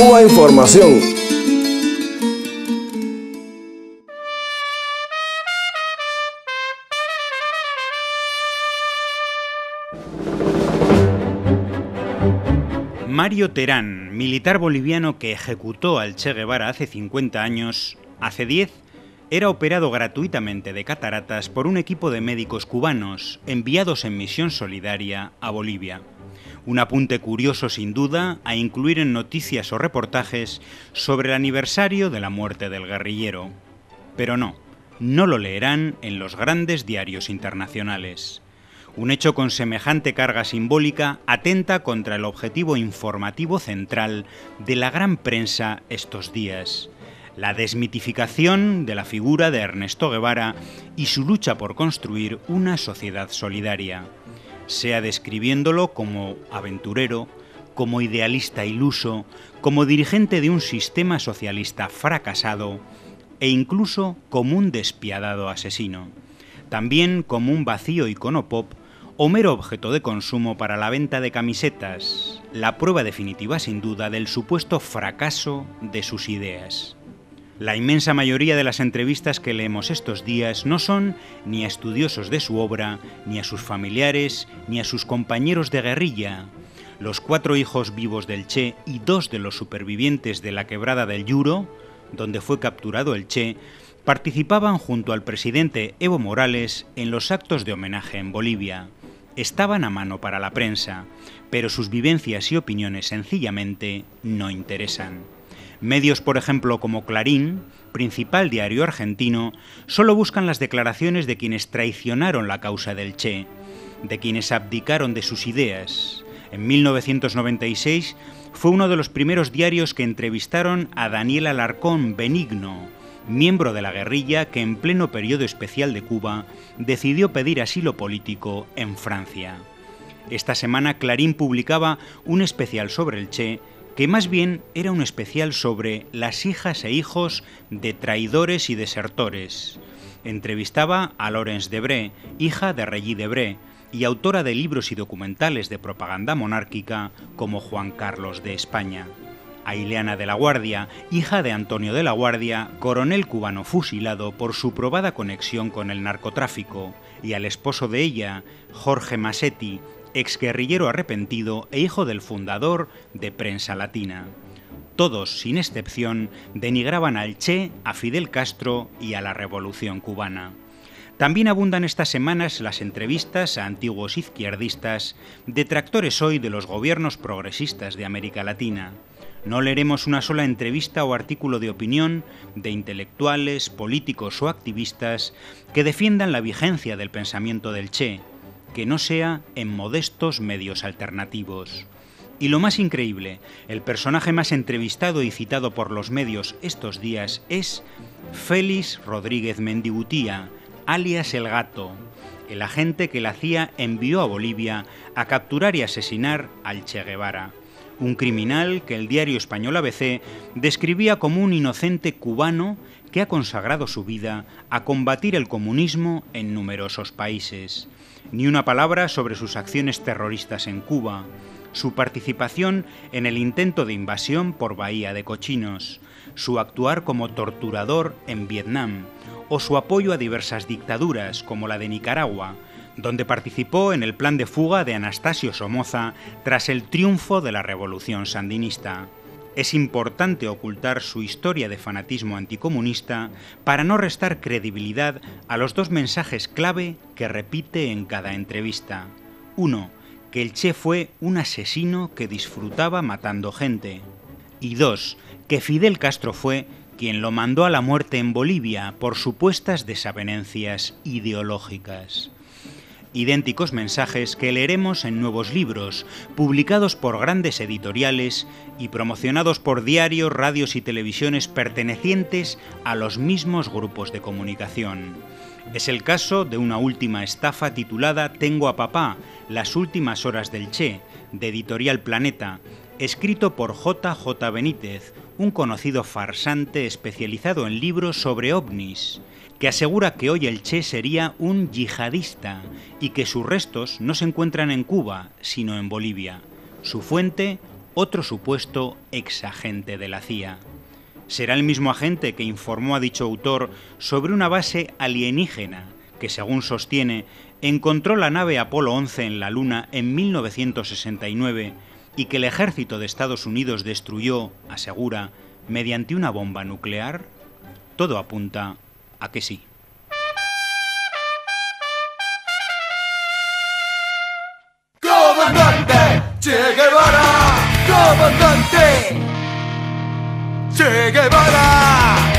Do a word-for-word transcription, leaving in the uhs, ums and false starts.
Cuba Información. Mario Terán, militar boliviano que ejecutó al Che Guevara hace cincuenta años, hace diez, era operado gratuitamente de cataratas por un equipo de médicos cubanos enviados en misión solidaria a Bolivia. Un apunte curioso sin duda a incluir en noticias o reportajes sobre el aniversario de la muerte del guerrillero. Pero no, no lo leerán en los grandes diarios internacionales. Un hecho con semejante carga simbólica atenta contra el objetivo informativo central de la gran prensa estos días: la desmitificación de la figura de Ernesto Guevara y su lucha por construir una sociedad solidaria, sea describiéndolo como aventurero, como idealista iluso, como dirigente de un sistema socialista fracasado e incluso como un despiadado asesino. También como un vacío iconopop o mero objeto de consumo para la venta de camisetas, la prueba definitiva sin duda del supuesto fracaso de sus ideas. La inmensa mayoría de las entrevistas que leemos estos días no son ni a estudiosos de su obra, ni a sus familiares, ni a sus compañeros de guerrilla. Los cuatro hijos vivos del Che y dos de los supervivientes de la quebrada del Yuro, donde fue capturado el Che, participaban junto al presidente Evo Morales en los actos de homenaje en Bolivia. Estaban a mano para la prensa, pero sus vivencias y opiniones sencillamente no interesan. Medios, por ejemplo, como Clarín, principal diario argentino, solo buscan las declaraciones de quienes traicionaron la causa del Che, de quienes abdicaron de sus ideas. En mil novecientos noventa y seis fue uno de los primeros diarios que entrevistaron a Daniel Alarcón Benigno, miembro de la guerrilla que en pleno periodo especial de Cuba decidió pedir asilo político en Francia. Esta semana Clarín publicaba un especial sobre el Che, que más bien era un especial sobre las hijas e hijos de traidores y desertores. Entrevistaba a Lawrence Debré, hija de Reggie Debré, y autora de libros y documentales de propaganda monárquica como Juan Carlos de España. A Ileana de la Guardia, hija de Antonio de la Guardia, coronel cubano fusilado por su probada conexión con el narcotráfico, y al esposo de ella, Jorge Masetti, exguerrillero arrepentido e hijo del fundador de Prensa Latina. Todos, sin excepción, denigraban al Che, a Fidel Castro y a la Revolución cubana. También abundan estas semanas las entrevistas a antiguos izquierdistas, detractores hoy de los gobiernos progresistas de América Latina. No leeremos una sola entrevista o artículo de opinión de intelectuales, políticos o activistas que defiendan la vigencia del pensamiento del Che, que no sea en modestos medios alternativos. Y lo más increíble, el personaje más entrevistado y citado por los medios estos días es Félix Rodríguez Mendibutía, alias El Gato, el agente que la C I A envió a Bolivia a capturar y asesinar al Che Guevara, un criminal que el diario español A B C describía como un inocente cubano que ha consagrado su vida a combatir el comunismo en numerosos países. Ni una palabra sobre sus acciones terroristas en Cuba, su participación en el intento de invasión por Bahía de Cochinos, su actuar como torturador en Vietnam o su apoyo a diversas dictaduras como la de Nicaragua, donde participó en el plan de fuga de Anastasio Somoza tras el triunfo de la Revolución Sandinista. Es importante ocultar su historia de fanatismo anticomunista para no restar credibilidad a los dos mensajes clave que repite en cada entrevista. Uno, que el Che fue un asesino que disfrutaba matando gente. Y dos, que Fidel Castro fue quien lo mandó a la muerte en Bolivia por supuestas desavenencias ideológicas. Idénticos mensajes que leeremos en nuevos libros, publicados por grandes editoriales y promocionados por diarios, radios y televisiones pertenecientes a los mismos grupos de comunicación. Es el caso de una última estafa titulada Tengo a papá, las últimas horas del Che, de Editorial Planeta, escrito por J J Benítez, un conocido farsante especializado en libros sobre ovnis, que asegura que hoy el Che sería un yihadista y que sus restos no se encuentran en Cuba, sino en Bolivia. Su fuente, otro supuesto exagente de la C I A. Será el mismo agente que informó a dicho autor sobre una base alienígena que, según sostiene, encontró la nave Apolo once en la Luna en mil novecientos sesenta y nueve y que el ejército de Estados Unidos destruyó, asegura, mediante una bomba nuclear. Todo apunta a que sí. ¡Comandante Che Guevara! ¡Comandante Che Guevara!